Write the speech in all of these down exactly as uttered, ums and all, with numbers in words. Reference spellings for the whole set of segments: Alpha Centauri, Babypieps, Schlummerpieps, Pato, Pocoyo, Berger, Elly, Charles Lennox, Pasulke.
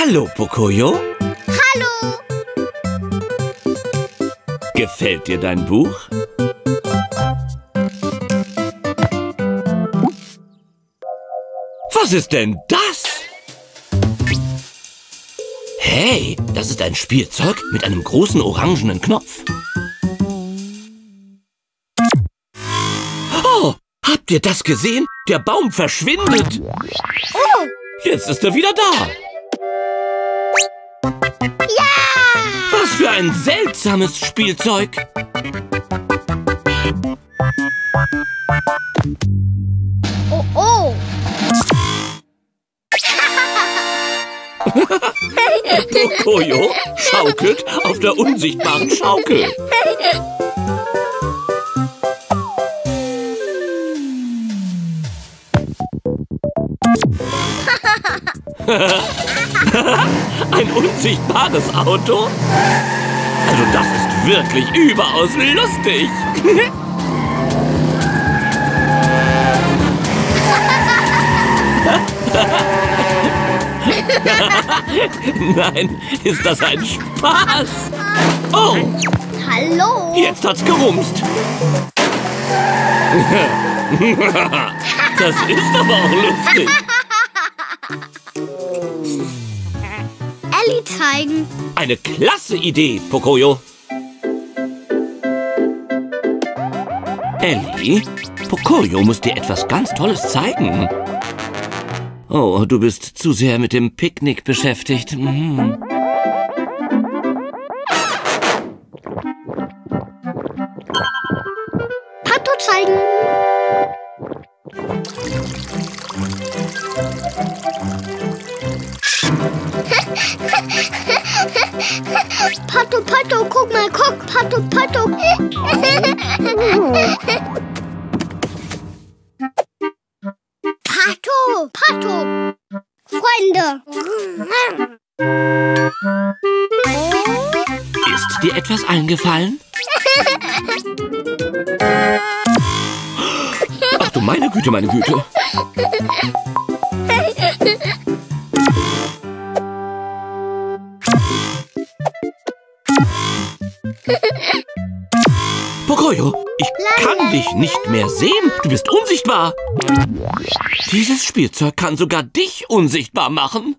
Hallo, Pocoyo. Hallo. Gefällt dir dein Buch? Was ist denn das? Hey, das ist ein Spielzeug mit einem großen orangenen Knopf. Oh, habt ihr das gesehen? Der Baum verschwindet. Oh. Jetzt ist er wieder da. Ja! Was für ein seltsames Spielzeug. Oh, oh. Pocoyo schaukelt auf der unsichtbaren Schaukel. Ein unsichtbares Auto? Also das ist wirklich überaus lustig. Nein, ist das ein Spaß? Oh! Hallo! Jetzt hat's gerumst! Das ist aber auch lustig! Elly zeigen! Eine klasse Idee, Pocoyo! Elly, Pocoyo muss dir etwas ganz Tolles zeigen! Oh, du bist zu sehr mit dem Picknick beschäftigt. Mhm. Pato zeigen! Pato, Pato, guck mal, guck! Pato, Pato! Pato, Pato, Freunde. Ist dir etwas eingefallen? Ach du meine Güte, meine Güte. Pocoyo, ich kann dich nicht mehr sehen. Du bist unsichtbar. Dieses Spielzeug kann sogar dich unsichtbar machen.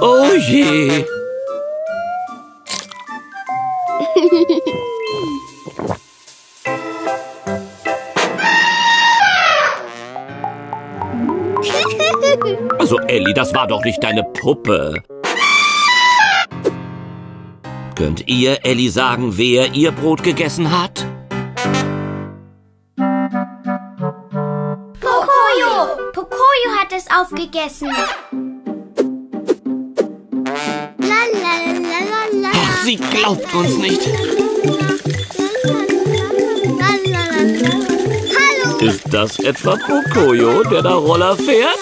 Oh je. Also, Elly, das war doch nicht deine Puppe. Könnt ihr Elly sagen, wer ihr Brot gegessen hat? Pocoyo! Pocoyo hat es aufgegessen. La, la, la, la, la. Ach, sie glaubt uns nicht. Ist das etwa Pocoyo, der da Roller fährt?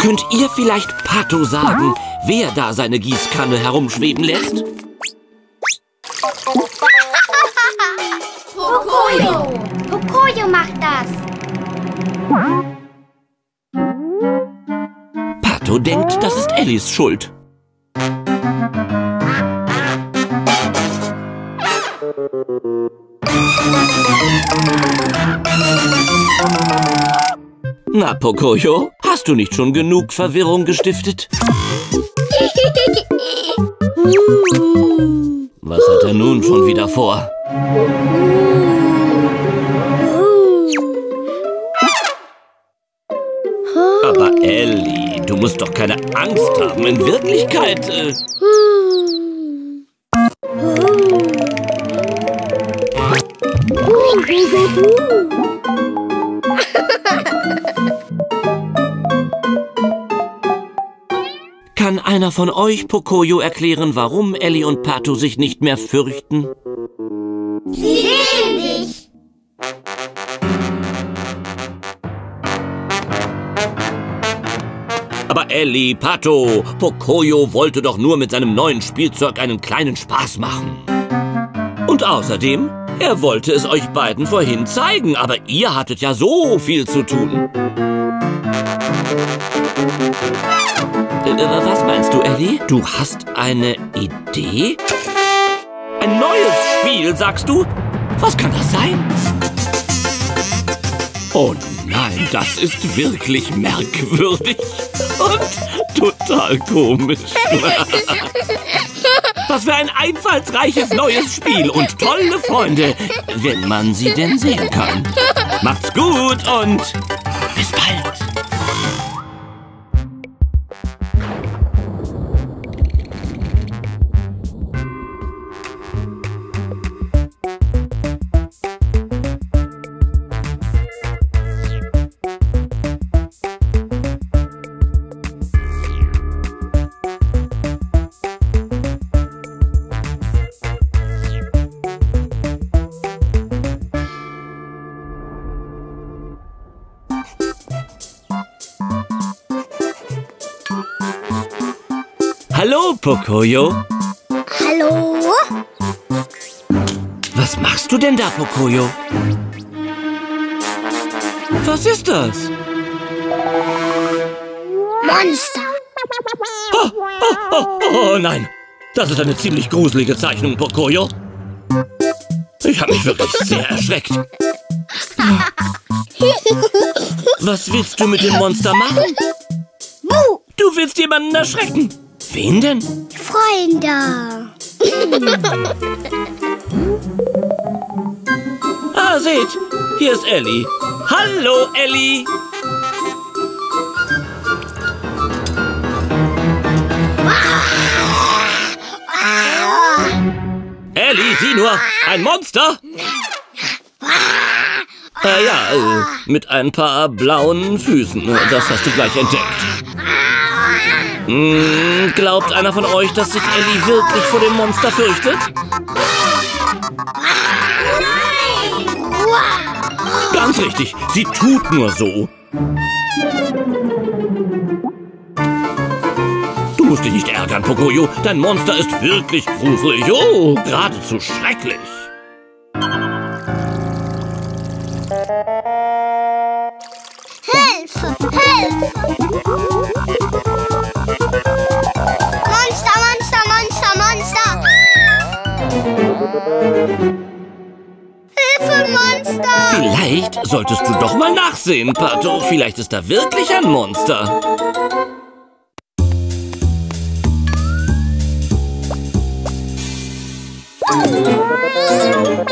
Könnt ihr vielleicht Pato sagen, wer da seine Gießkanne herumschweben lässt? Pocoyo! Pocoyo macht das! Pato denkt, das ist Ellys Schuld. Na, Pocoyo, hast du nicht schon genug Verwirrung gestiftet? Was hat er nun schon wieder vor? Aber Elly, du musst doch keine Angst haben, in Wirklichkeit. Äh Kann einer einer von euch, Pocoyo, erklären, warum Elly und Pato sich nicht mehr fürchten? Sie sehen dich! Aber Elly, Pato, Pocoyo wollte doch nur mit seinem neuen Spielzeug einen kleinen Spaß machen. Und außerdem, er wollte es euch beiden vorhin zeigen, aber ihr hattet ja so viel zu tun. Was meinst du, Elly? Du hast eine Idee? Ein neues Spiel, sagst du? Was kann das sein? Oh nein, das ist wirklich merkwürdig und total komisch. Was für ein einfallsreiches neues Spiel und tolle Freunde, wenn man sie denn sehen kann. Macht's gut und bis bald. Hallo, Pocoyo. Hallo. Was machst du denn da, Pocoyo? Was ist das? Monster. Oh, oh, oh, oh nein. Das ist eine ziemlich gruselige Zeichnung, Pocoyo. Ich habe mich wirklich sehr erschreckt. Was willst du mit dem Monster machen? Du willst jemanden erschrecken. Wen denn? Freunde. Ah, seht, hier ist Elly. Hallo, Elly. Elly, sieh nur, ein Monster. Äh, ja, äh, mit ein paar blauen Füßen. Das hast du gleich entdeckt. Hm, glaubt einer von euch, dass sich Elly wirklich vor dem Monster fürchtet? Nein! Ganz richtig, sie tut nur so. Du musst dich nicht ärgern, Pocoyo. Dein Monster ist wirklich gruselig. Oh, geradezu schrecklich. Hilfe! Hilfe! Hilfe, Monster! Vielleicht solltest du doch mal nachsehen, Pato. Vielleicht ist da wirklich ein Monster. Hilfe!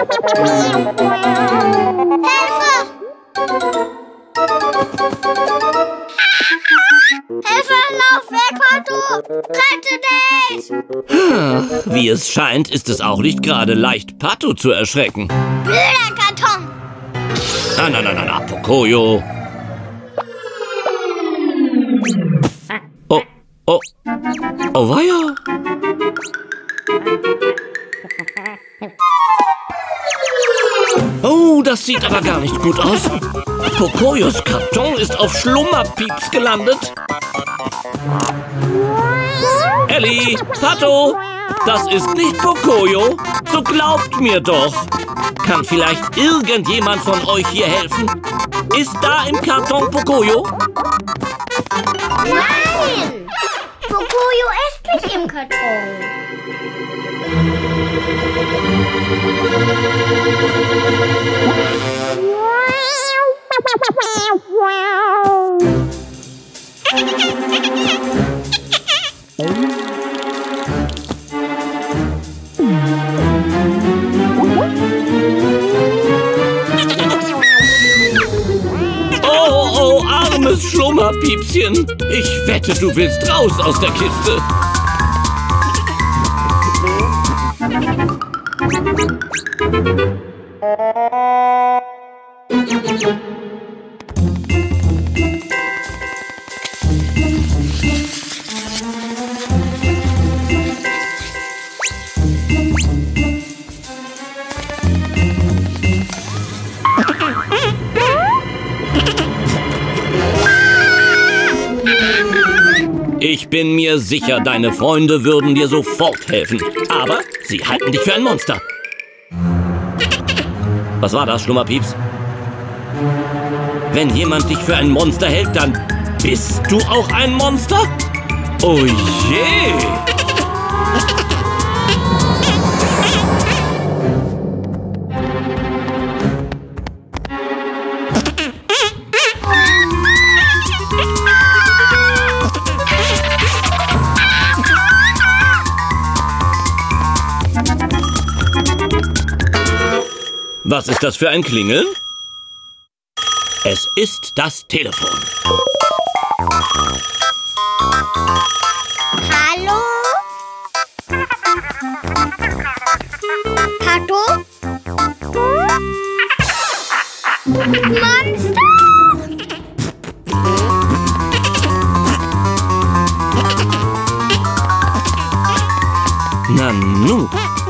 Hilfe, lauf weg, Pato! Rette dich! Wie es scheint, ist es auch nicht gerade leicht, Pato zu erschrecken. Blöder Karton! Na, na, na, na, na, Pocoyo! Oh, oh, oh, weia! Oh, das sieht aber gar nicht gut aus. Pocoyos Karton ist auf Schlummerpieps gelandet. Elly, Pato, das ist nicht Pocoyo. So glaubt mir doch. Kann vielleicht irgendjemand von euch hier helfen? Ist da im Karton Pocoyo? Nein! Pocoyo ist nicht im Karton. Schlummerpiepschen, ich wette, du willst raus aus der Kiste. Ich bin mir sicher, deine Freunde würden dir sofort helfen. Aber sie halten dich für ein Monster. Was war das, Schlummerpieps? Wenn jemand dich für ein Monster hält, dann bist du auch ein Monster? Oh je! Was ist das für ein Klingeln? Es ist das Telefon. Hallo? Pato? Monster! Nanu.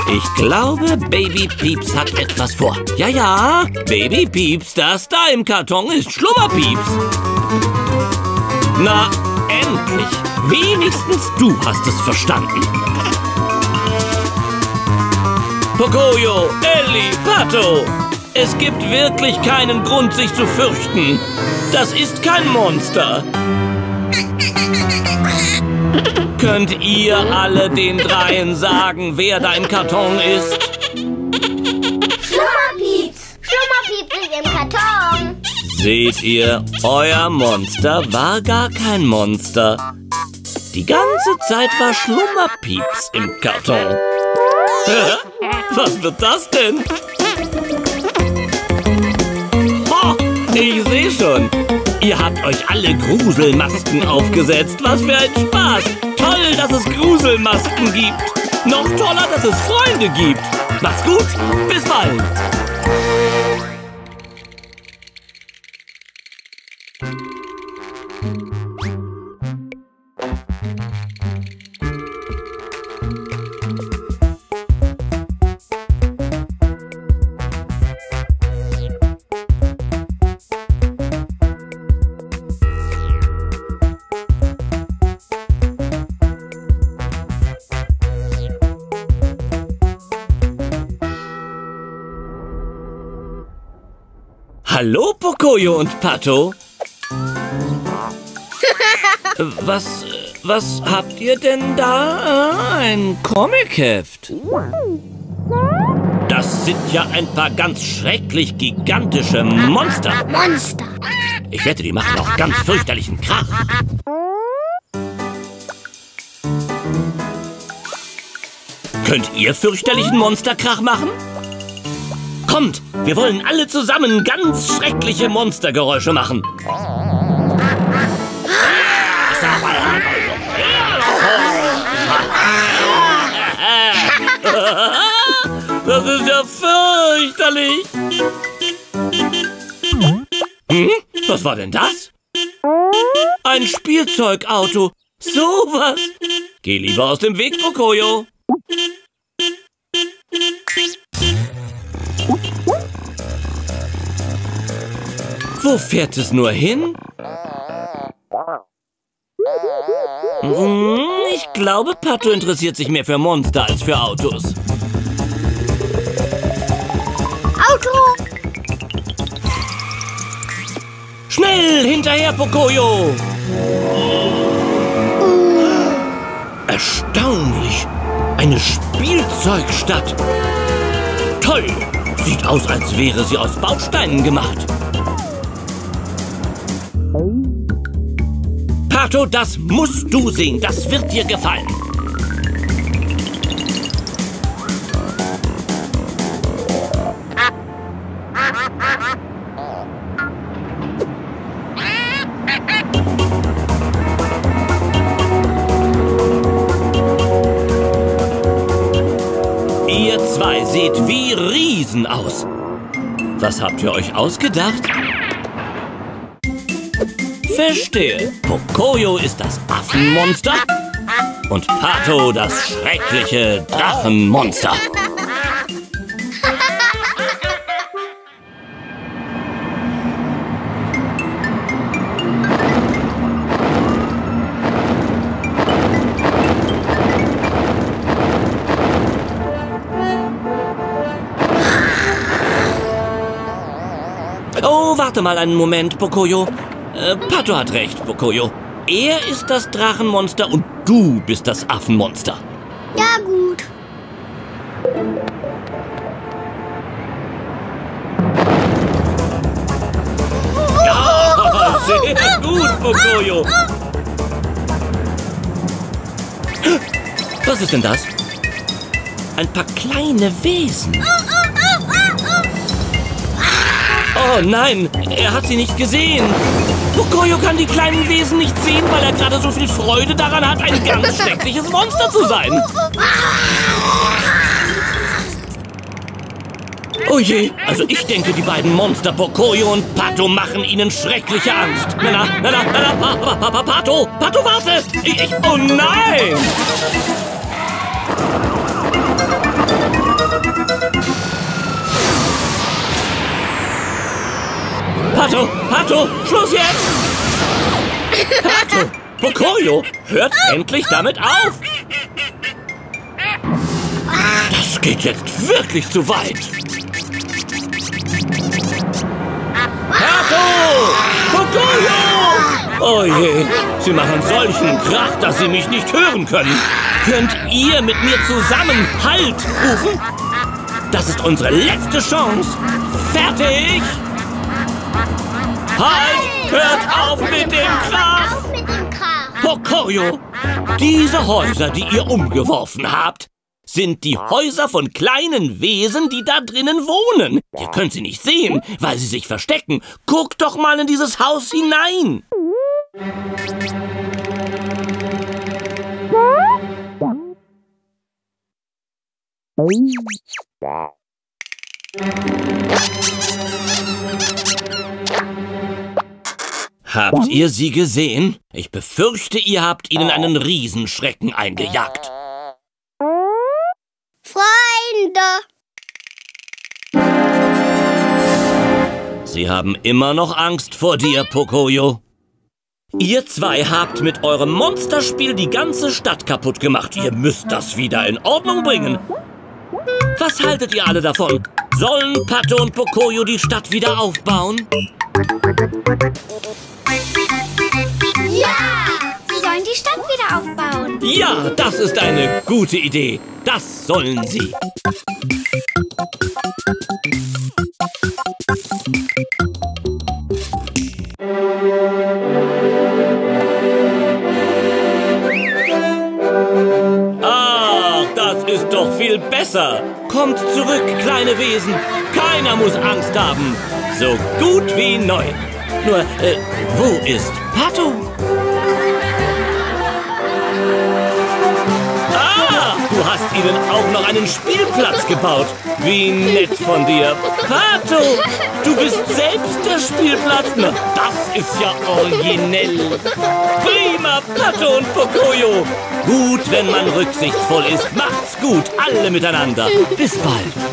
Ich glaube, Babypieps hat etwas vor. Ja, ja, Babypieps, das da im Karton ist Schlummerpieps. Na, endlich. Wenigstens du hast es verstanden. Pocoyo, Elly, Pato. Es gibt wirklich keinen Grund, sich zu fürchten. Das ist kein Monster. Könnt ihr alle den dreien sagen, wer da im Karton ist? Schlummerpieps! Schlummerpieps ist im Karton! Seht ihr, euer Monster war gar kein Monster. Die ganze Zeit war Schlummerpieps im Karton. Was wird das denn? Oh, ich sehe schon. Ihr habt euch alle Gruselmasken aufgesetzt. Was für ein Spaß! Toll, dass es Gruselmasken gibt. Noch toller, dass es Freunde gibt. Macht's gut, bis bald. Hallo, Pocoyo und Pato. Was, was habt ihr denn da? Ah, ein Comicheft. Das sind ja ein paar ganz schrecklich gigantische Monster. Monster. Ich wette, die machen auch ganz fürchterlichen Krach. Könnt ihr fürchterlichen Monsterkrach machen? Kommt, wir wollen alle zusammen ganz schreckliche Monstergeräusche machen. Das ist ja fürchterlich. Hm? Was war denn das? Ein Spielzeugauto. Sowas. Geh lieber aus dem Weg, Pocoyo. Wo fährt es nur hin? Hm, ich glaube, Pato interessiert sich mehr für Monster als für Autos. Auto! Schnell hinterher, Pocoyo! Uh. Erstaunlich! Eine Spielzeugstadt! Toll! Sieht aus, als wäre sie aus Bausteinen gemacht. Pato, das musst du sehen. Das wird dir gefallen. Ihr zwei seht wie Riesen aus. Was habt ihr euch ausgedacht? Verstehe. Pocoyo ist das Affenmonster und Pato das schreckliche Drachenmonster. Warte mal einen Moment, Pocoyo. Äh, Pato hat recht, Pocoyo. Er ist das Drachenmonster und du bist das Affenmonster. Ja, gut. Ja, sehr gut, Pocoyo. Was ist denn das? Ein paar kleine Wesen. Oh nein, er hat sie nicht gesehen. Pocoyo kann die kleinen Wesen nicht sehen, weil er gerade so viel Freude daran hat, ein ganz schreckliches Monster zu sein. Oh je, also ich denke, die beiden Monster Pocoyo und Pato machen ihnen schreckliche Angst. Na na, na na, na na, pa, pa, pa, Pato, Pato, warte! Ich, ich, oh nein! Pato, Pato, Schluss jetzt! Pato, Pocoyo, hört endlich damit auf! Das geht jetzt wirklich zu weit! Pato! Pocoyo! Oh je, sie machen solchen Krach, dass sie mich nicht hören können. Könnt ihr mit mir zusammen Halt rufen? Das ist unsere letzte Chance. Fertig! Halt! Hört auf mit dem Krach! Pocoyo, diese Häuser, die ihr umgeworfen habt, sind die Häuser von kleinen Wesen, die da drinnen wohnen. Ihr könnt sie nicht sehen, weil sie sich verstecken. Guckt doch mal in dieses Haus hinein. Habt ihr sie gesehen? Ich befürchte, ihr habt ihnen einen Riesenschrecken eingejagt. Freunde! Sie haben immer noch Angst vor dir, Pocoyo. Ihr zwei habt mit eurem Monsterspiel die ganze Stadt kaputt gemacht. Ihr müsst das wieder in Ordnung bringen. Was haltet ihr alle davon? Sollen Pato und Pocoyo die Stadt wieder aufbauen? Ja! Sie sollen die Stadt wieder aufbauen. Ja, das ist eine gute Idee. Das sollen sie. Ach, das ist doch viel besser. Kommt zurück, kleine Wesen. Keiner muss Angst haben. So gut wie neu. Nur, äh, wo ist Pato? Ah, du hast ihnen auch noch einen Spielplatz gebaut. Wie nett von dir. Pato, du bist selbst der Spielplatz. Na, das ist ja originell. Prima, Pato und Pocoyo. Gut, wenn man rücksichtsvoll ist. Macht's gut, alle miteinander. Bis bald.